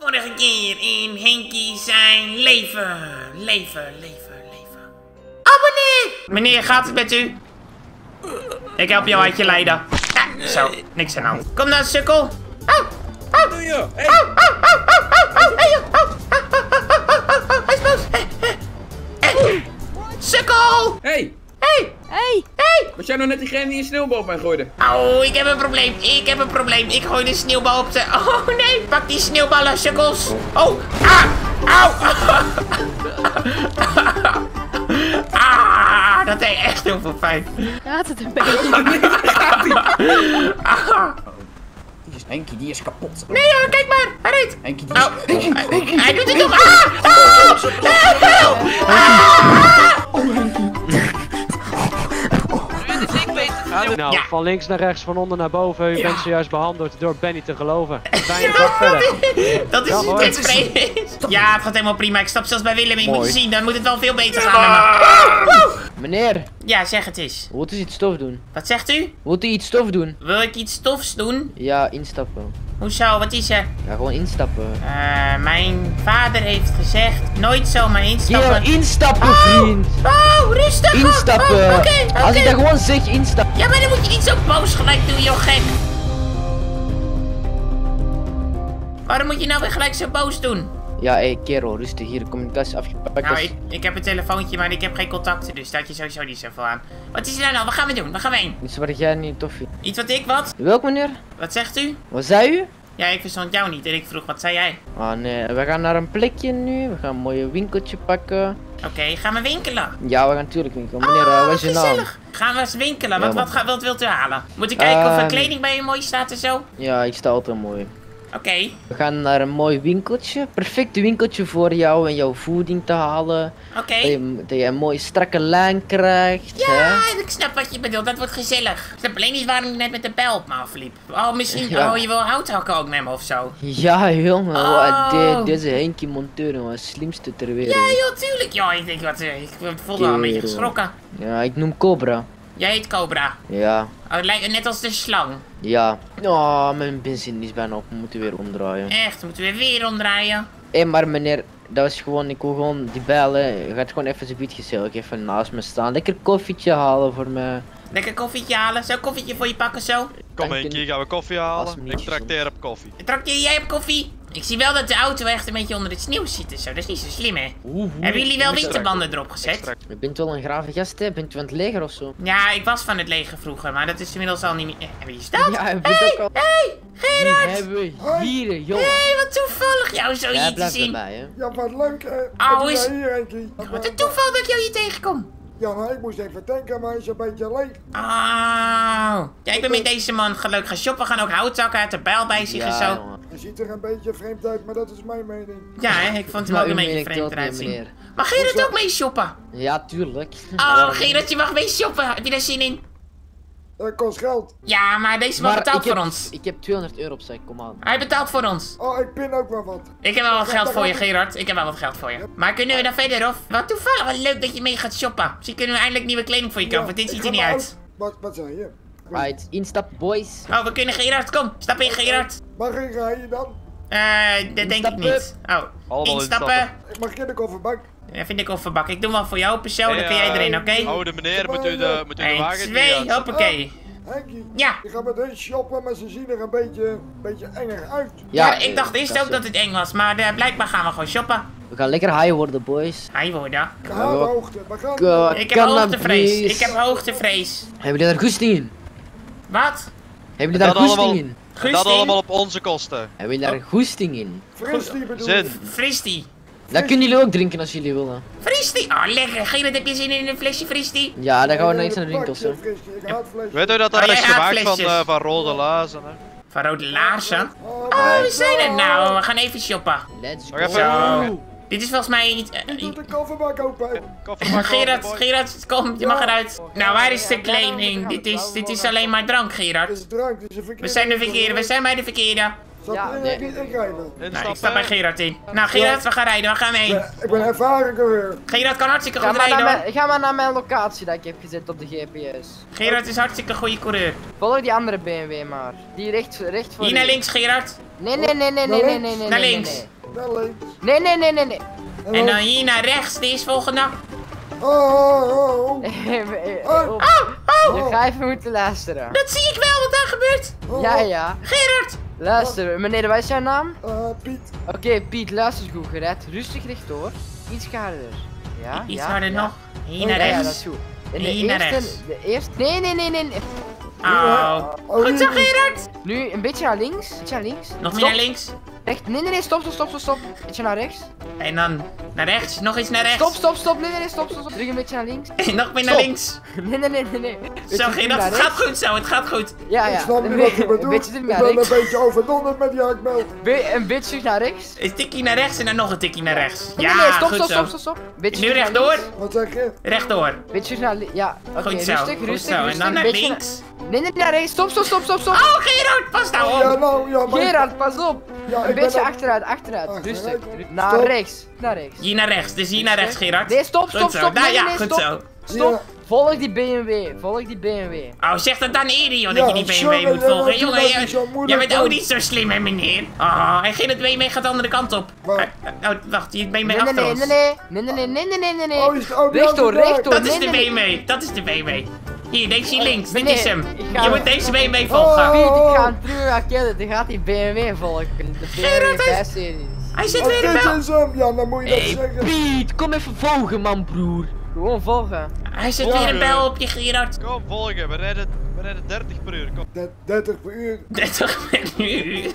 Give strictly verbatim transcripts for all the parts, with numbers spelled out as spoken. Vorige keer in Henkie zijn leven. Leven, leven, leven. Abonneer! Meneer, gaat het met u? Ik help jou uit je lijden. Ja, zo, niks aan de hand. Kom nou, sukkel. Au, au, au, au, au, au, au, au, au, hij is boos. Sukkel! Hey! Hey! Hey! Hey! Was jij nou net diegene die een sneeuwbal op mij gooide? Oh, ik heb een probleem. Ik heb een probleem. Ik gooi de sneeuwbal op de... Oh nee! Pak die sneeuwballen, sukkels! Oh! Ah! Au! Ah! Dat deed echt heel veel pijn. Gaat het een beetje? Ah! Die is Henkie, die is kapot. Nee hoor, kijk maar! Hij reed! Henkie, die is... Oh! Hij doet het nog! Ah! Ah! Oh, Henkie. Nou, ja. Van links naar rechts, van onder naar boven. U ja. bent zojuist behandeld door Benny te geloven. Weinig ja, verder. Dat is ja, het is. Ja, het gaat helemaal prima. Ik stap zelfs bij Willem. Ik moet je zien, dan moet het wel veel beter gaan. Ja. Meneer. Ja, zeg het eens. Wilt u iets stof doen? Wat zegt u? Wilt u iets stof doen? Wil ik iets stofs doen? Ja, instappen. Hoezo? Wat is er? Ja, gewoon instappen. Uh, mijn vader heeft gezegd, nooit zomaar instappen. Ja, instappen, oh, vriend. Oh, rustig. Instappen. Oh, okay, okay. Als ik dat gewoon zeg, instappen. Ja, maar dan moet je niet zo boos gelijk doen, joh, gek. Waarom moet je nou weer gelijk zo boos doen? Ja, hé, hey, kerel, rustig. Hier, de communicatie afgepakt. Nou, ik, ik heb een telefoontje, maar ik heb geen contacten, dus daar heb je sowieso niet zoveel aan. Wat is er nou nou? Wat gaan we doen? Waar gaan we heen? Iets wat jij niet tof vindt. Iets wat ik wat? Welk, meneer? Wat zegt u? Wat zei u? Ja, ik verstond jou niet en ik vroeg, wat zei jij? Ah, nee, we gaan naar een plekje nu. We gaan een mooie winkeltje pakken. Oké, okay, gaan we winkelen? Ja, we gaan natuurlijk winkelen. Meneer, oh, wat is je naam? Gaan we eens winkelen? Ja, wat, wat, wat, wat wilt u halen? Moet ik kijken uh, of er kleding bij je mooi staat en zo? Ja, ik sta altijd mooi. Oké. Okay. We gaan naar een mooi winkeltje. Perfect winkeltje voor jou en jouw voeding te halen. Oké. Okay. Dat, dat je een mooie strakke lijn krijgt. Ja, hè? Ik snap wat je bedoelt. Dat wordt gezellig. Ik snap alleen niet waarom ik net met de pijl op me afliep. Oh, misschien ja. oh, je wil hout hakken ook met me of zo. Ja, jongen. Oh. De, deze Henkie monteur, jongen. Slimste ter wereld. Ja, joh, tuurlijk. Joh, ik denk wat. Ik voelde wel een beetje geschrokken. Ja, ik noem Cobra. Jij heet Cobra? Ja. Oh, het lijkt net als de slang. Ja. Oh, mijn benzine is bijna op. We moeten weer omdraaien. Echt, we moeten weer weer omdraaien. Hé, hey, maar meneer, dat was gewoon, ik wil gewoon die bellen. Je gaat gewoon even zo'n beetje gezellig even naast me staan. Lekker koffietje halen voor me. Lekker koffietje halen? Zo'n koffietje voor je pakken zo? Kom een keer, gaan we koffie halen. Ik trakteer op koffie. Trakteer jij op koffie? Ik zie wel dat de auto echt een beetje onder het sneeuw zit en zo. Dat is niet zo slim, hè? Oeh, hebben jullie wel winterbanden erop gezet? Je bent wel een grave gast, hè? Bent u van het leger of zo? Ja, ik was van het leger vroeger, maar dat is inmiddels al niet meer. Hebben jullie dat? Ja, heb je dat al? Hey, Gerard! Die hebben we hier, jongen. Hé, wat toevallig jou zo hier te zien. Ja, wat leuk, hè? Oh, is... Wat een toeval dat ik jou hier tegenkom. Ja, maar ik moest even denken, maar hij is een beetje leeg. Oh. Ja, ik ben met deze man leuk gaan shoppen. We gaan ook houtzakken uit de bijl bij zich en zo. Hij ziet er een beetje vreemd uit, maar dat is mijn mening. Ja, hè? Ik vond hem ook een beetje vreemd eruit zien. Mag Gerard ook mee shoppen? Ja, tuurlijk. Oh, Gerard, je mag mee shoppen. Heb je daar zin in? Dat kost geld. Ja, maar deze man betaalt voor ons. Ik heb tweehonderd euro op zijn, kom aan. Hij betaalt voor ons. Oh, ik pin ook wel wat. Ik heb wel wat geld voor je, Gerard. Ik heb wel wat geld voor je. Maar kunnen we dan verder, of? Wat toevallig, wat leuk dat je mee gaat shoppen. Misschien kunnen we eindelijk nieuwe kleding voor je kopen, want dit ziet er niet uit. Wat zei je? Right, instap, boys. Oh, we kunnen Gerard, kom. Stap in, Gerard. Mag ik rijden dan? Eh, dat denk ik niet. Oh, instappen. Mag ik in de kofferbak? Ja, vind ik kofferbak. Ik doe wel voor jou, persoon. Dan kun jij erin, oké? Oh, de meneer, moet u de wagen doen. Twee, hoppakee. Henkie, ja. Je gaat met hun shoppen, maar ze zien er een beetje, een beetje enger uit. Ja, ik dacht eerst ook dat het eng was, maar blijkbaar gaan we gewoon shoppen. We gaan lekker high worden, boys. High worden? Ik heb hoogtevrees. Ik heb hoogtevrees. Ik heb hoogtevrees. Hebben jullie daar goesting in? Wat? Hebben jullie daar goesting in? Dat allemaal op onze kosten. Hebben jullie daar goesting in? Fristie bedoel ik. Fristie. Dat kunnen jullie ook drinken als jullie willen. Fristie! Oh, lekker. Gerard, heb je zin in een flesje fristie? Ja, daar gaan we ineens naar de winkel zo. Weet u dat dat is gemaakt van, uh, van rode laarzen, hè? Van rode laarzen? Oh, we zijn er nou. We gaan even shoppen. Let's go. Zo. Dit is volgens mij niet... Uh, ik doe de kofferbak open. Gerard, Gerard, kom, je mag eruit. Nou, waar is de kleding? Dit is, dit is alleen maar drank, Gerard. We zijn de verkeerde, we zijn bij de verkeerde. Dat ja, wil nee. ik niet inrijden. Nou, ik sta bij Gerard in. Nou, Gerard, we gaan rijden, we gaan mee. Ja, ik ben ervaren coureur. Gerard kan hartstikke ga goed rijden hoor. Mijn, ga maar naar mijn locatie dat ik heb gezet op de G P S. Gerard is hartstikke goede coureur. Volg die andere B M W maar. Die recht, recht voor. Hier naar links, Gerard. Nee, nee, nee, nee, nee, nee, nee, nee. Naar links. Naar links. Nee, nee, nee, nee, nee. En dan hier naar rechts, die is volgende. Oh, oh, oh, oh. Oh, oh. Je gaat even moeten luisteren. Dat zie ik wel, wat daar gebeurt. Ja, ja. Gerard. Luister, meneer, wat is jouw naam? Uh, Piet. Oké, okay, Piet, luister goed, gered. Rustig rechtdoor. Iets harder. Ja, Iets ja, harder ja. nog. Hier naar rechts. Ja, dat is goed. En Hier de naar eerste, rechts. De eerste... Nee, nee, nee, nee. nee. Oh. oh. Goed zo, Gerard. Nu een beetje naar links. Een beetje naar links. Nog meer naar links. Recht. Nee, nee, nee, stop, stop, stop, stop. Een beetje naar rechts. En dan naar rechts, nog eens naar rechts. Stop, stop, stop, nee, nee, nee, stop, stop, stop. Terug een beetje naar links. En nog meer naar stop. links. Nee, nee, nee, nee, nee. Zo, Gerard, het gaat goed zo, het gaat goed. Ja, ja. Ik snap niet wat je bedoelt. Een beetje terug naar rechts. Ik ben een beetje overdonderd met die hakbel. Be een beetje terug naar rechts. Een tikje naar rechts en dan nog een tikje naar rechts. Ja, nee, nee, stop, goed stop, stop, stop, stop. Beetje nu rechtdoor. Wat zeg je? Rechtdoor. Beetje naar links, ja. Okay, goed zo, rustig, goed rustig, zo. En dan naar links. Nee, nee, nee, nee, stop, stop, stop, stop, stop. Oh, Gerard, pas nou op. Ja, nou, ja, maar... Gerard, pas op. Ja, een beetje op... achteruit, achteruit. Ach, rustig. Stop. Naar rechts, naar rechts. Hier naar rechts, dus hier naar rechts, Gerard. Nee, stop, stop, goed stop. Nee, nee, ja, nee, goed stop. Zo. Stop. Ja. Volg die B M W, volg die B M W. Oh, zeg dat dan eerder, joh, dat ja, je die B M W sorry, moet volgen. Jongen, jij, jij bent ook niet zo slim, hè, meneer. Oh, en Gerard, B M W gaat de andere kant op. Maar... Oh, wacht, die B M W nee, nee, achter nee, ons. Nee, nee, nee, nee, nee, nee, nee, nee, nee. Oh, rechtdoor, rechtdoor. Dat is de B M W, dat is de B M W. Hier, deze hier links, dit is hem. Je moet deze B M W volgen. Piet, ik ga hem terug herkennen, dan gaat die B M W volgen. De B M W vijf series. Hij zit weer in de bel. Ja, dan moet je dat zeggen. Piet, kom even volgen, man, broer. Gewoon volgen. Hij zit weer een bel op je, Gerard. Kom volgen, we rijden, we rijden dertig per uur. dertig per uur. dertig per uur.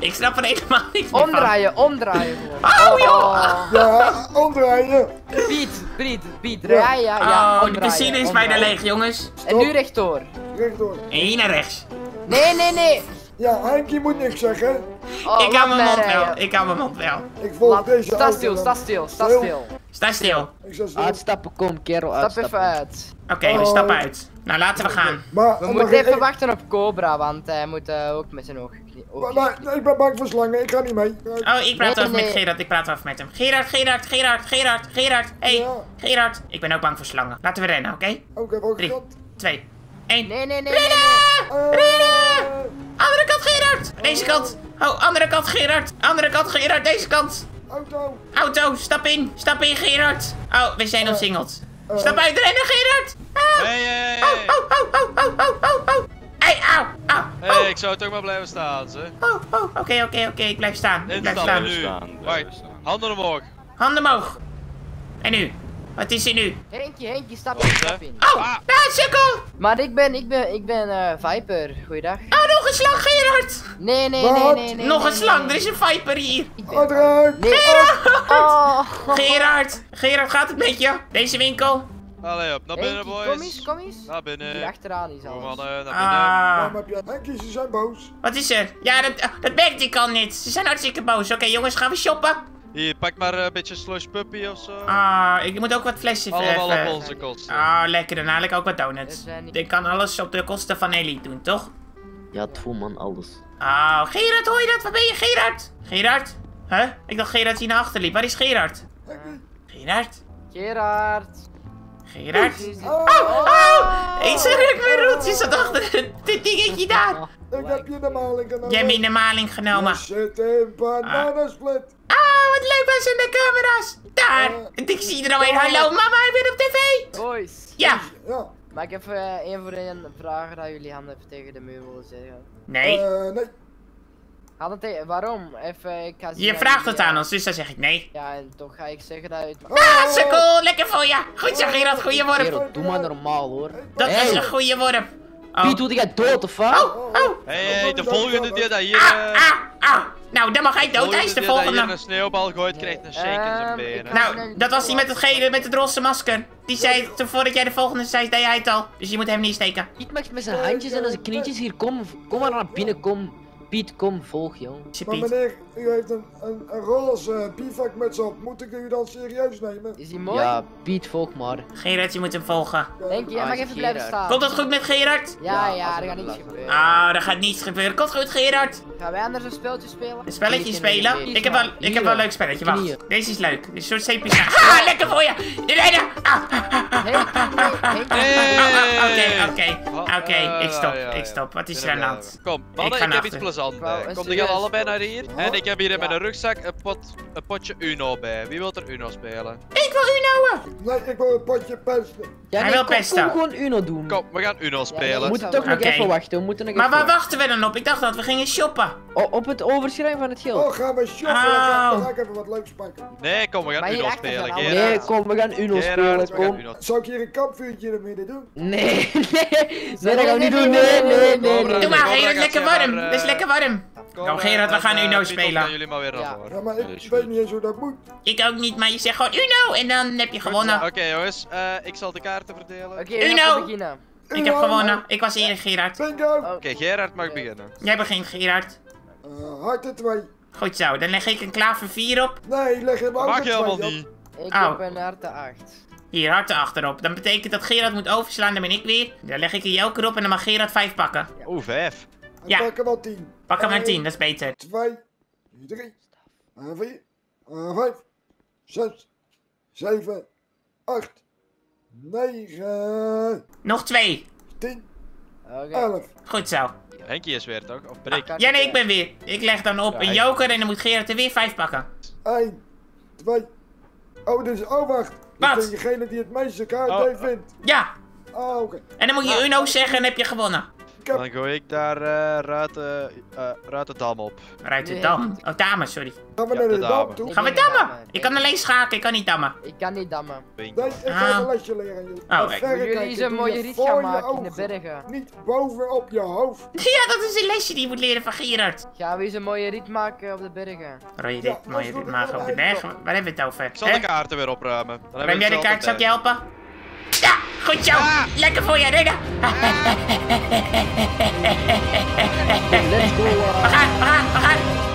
Ik snap er helemaal niks meer. Omdraaien, omdraaien. Oh joh! Ja, omdraaien. Piet, Piet, Piet, rij ja, ja. Oh, de piscine is bijna leeg, jongens. En nu rechtdoor. Rechtdoor. En hier naar rechts. Nee, nee, nee. Ja, Henkie moet niks zeggen. Oh, ik hou mijn mond wel, ik hou mijn mond wel. Ik volg laat, deze sta stil, sta stil, sta stil. Sta stil. Uitstappen, kom kerel, uitstappen. Stap even uit. Oké, okay, we stappen uit. Nou, laten we gaan. Maar, we moeten even wachten op Cobra, want hij moet uh, ook met zijn ogen... Maar, maar, ik ben bang voor slangen, ik ga niet mee. Oh, ik praat nee, af nee. met Gerard, ik praat af met hem. Gerard, Gerard, Gerard, Gerard, Gerard. Hé, hey, ja. Gerard. Ik ben ook bang voor slangen. Laten we rennen, oké? Okay? Oké, okay, drie, kant. twee, één. Nee, nee, nee. Rennen! Rennen! Andere kant, Gerard! Deze kant! Oh, andere kant, Gerard! Andere kant, Gerard! Deze kant! Auto! Auto! Stap in! Stap in, Gerard! Oh, we zijn omsingeld. Uh, uh, Stap uit, rennen, Gerard! Oh. Hey, hey, hey. Oh, oh, oh, oh, oh, oh, oh, oh! Hey, au, au, au! Hey, ik zou toch maar blijven staan, ze. Oh, oh, oké, okay, oké, okay, oké, okay. ik blijf staan. Ik blijf staan. Nu. Right. Handen omhoog. Handen omhoog. En nu? Wat is er nu? Henkie, Henkie, stap in, stap in. Oh, ah, sukkel! Maar ik ben, ik ben, ik ben uh, Viper. Goeiedag. Oh, nog een slang, Gerard! Nee, nee, Wat? nee, nee, nee. Nog een slang, nee, nee. Er is een Viper hier. Adriaan! Nee. Gerard! Oh. Gerard! Gerard, gaat het met je? Deze winkel? Allee op, naar binnen, boys. Kom eens, kom eens. Naar binnen. Die achteraan is alles. Kom maar, naar binnen. Ah. Henkie, ze zijn boos. Wat is er? Ja, dat, dat merkt ik al niet. Ze zijn hartstikke boos. Oké, okay, jongens, gaan we shoppen? Hier, pak maar een beetje slush puppy ofzo. Ah, ik moet ook wat flesjes hebben. Allemaal op onze kosten. Ah, lekker, daarna lekker ook wat donuts. Ik kan alles op de kosten van Ellie doen, toch? Ja, toe man, alles. Ah, Gerard, hoor je dat? Waar ben je, Gerard? Gerard? Huh? Ik dacht Gerard die naar achter liep. Waar is Gerard? Gerard? Gerard? Gerard? Oh, oh! Eens ruk mijn roeltjes zat achter dit dingetje daar. Ik heb je de maling genomen. Jij hebt me de maling genomen. Zit in bananensplit. Wat leuk was in de camera's. Daar. Uh, ik zie er alweer. Hallo mama, ik ben op tv. Boys. Ja. ja. Mag ik even uh, een voor een vragen dat jullie handen even tegen de muur willen zeggen? Nee. Uh, nee. Handen tegen, waarom? Even, ik ga je vraagt het ja. aan ons, dus dan zeg ik nee. Ja, en toch ga ik zeggen dat je het... Ah, oh, sukkel. Cool. Lekker voor je. Goed zo, Gerard. Goeie worp. Gerard, doe maar normaal hoor. Dat hey. is een goeie worp. Oh. Piet, doe jij dood of wat? Oh, oh. Hé, hey, hey, de volgende die dat hier... Uh... Ah, ah, ah. Nou, dan mag hij dood, hij is de volgende. Als je een sneeuwbal gooit, krijgt een shake in zijn benen. Nou, dat was die met het gele, met het roze masker. Die zei, voordat jij de volgende zei, deed hij het al. Dus je moet hem niet steken. Piet maakt met zijn handjes en zijn knietjes hier, kom, kom maar naar binnen, kom. Piet, kom, volg, joh. Maar meneer, u heeft een, een, een roze bivakmuts op. Moet ik u dan serieus nemen? Is die mooi? Ja, Piet, volg maar. Gerard, je moet hem volgen. Henkie, jij mag even blijven staan. Komt dat goed met Gerard? Ja, ja, er gaat niets gebeuren. Ah, er gaat niets gebeuren. Komt goed, Gerard. Gaan wij anders een spelletje spelen? Een spelletje spelen? Ik heb wel, ik heb wel een leuk spelletje, wacht. Deze is leuk. Dit is zo'n zeepje. Ah, lekker voor je! Elena! Oké, oké. Oké, ik stop, ik stop. Wat is er aan de hand? Kom, mannen, ik heb iets plezants. Kom, jullie allebei naar hier. En ik heb hier in mijn rugzak een, pot, een potje Uno bij. Wie wil er Uno spelen? Ik wil Uno'en! Nee, ik wil een potje pesten. Hij wil pesten. We gaan gewoon Uno doen. Kom, we gaan Uno spelen. We moeten toch nog even wachten. Maar waar wachten we dan op? Ik dacht dat we gingen shoppen. O, op het overschrijven van het geld. Oh, gaan we shoppen? Oh. Dan ga ik even wat leuks pakken. Nee, kom, we gaan Uno spelen. Nee, kom, we gaan Uno Gerard, spelen. Kom. Uno. Zou ik hier een kampvuurtje in het midden doen? Nee, nee. Nee, dat gaan we niet doen. Nee, nee, nee. Doe maar, Gerard, lekker warm. Het is lekker warm. Kom, Gerard, we gaan Uno spelen. Ja, maar ik weet niet eens hoe dat moet. Ik ook niet, maar je zegt gewoon Uno en dan heb je gewonnen. Oké, jongens, ik zal de kaarten verdelen. Uno! Ik heb gewonnen. Ik was eerder Gerard. Oké, Gerard mag beginnen. Jij begint, Gerard. Uh, harten twee. Goed zo, dan leg ik een klaver vier op. Nee, leg hem ook mag je helemaal niet. Ik oh. heb een harten acht. Hier, harten achterop. Dan betekent dat Gerard moet overslaan, dan ben ik weer. Dan leg ik een joker op en dan mag Gerard vijf pakken. Ja. Oeh, vijf. Ja. Pak hem al tien. Pak hem al tien, dat is beter. twee, drie, vier, vijf, zes, zeven, acht, negen. Nog twee. tien. elf. Goed zo. Henkie is weer toch? Of breek? Ah, ja, nee, ik ben weer. Ik leg dan op ja, een joker en dan moet Gerard er weer vijf pakken. één, twee. Oh, dus oh, wacht. Wat? Dat is degene die het meeste kaart oh, heeft vindt. Ja. Oh, oké. Okay. En dan moet je Uno zeggen en heb je gewonnen. Heb... Dan gooi ik daar uh, Ruit de uh, Dam op. Ruit de Dam? Oh, Dame, sorry. Gaan we naar de Dam toe? Gaan we dammen? Ik kan alleen schaken, ik kan niet dammen. Ik kan niet dammen. Nee, ik ga een lesje leren. Oh, jullie zijn een mooie rit gaan maken in de bergen. Niet boven op je hoofd. Ja, dat is een lesje die je moet leren van Gerard. Gaan we eens een mooie rit maken op de bergen. Rode rit, mooie rit maken op de bergen? Waar hebben we het over? Ik zal de kaarten weer opruimen. Ruim jij de kaart, zal ik je helpen? Ja, goed zo. Ah. Lekker voor je, Reda. Ah. We gaan, we gaan, we gaan.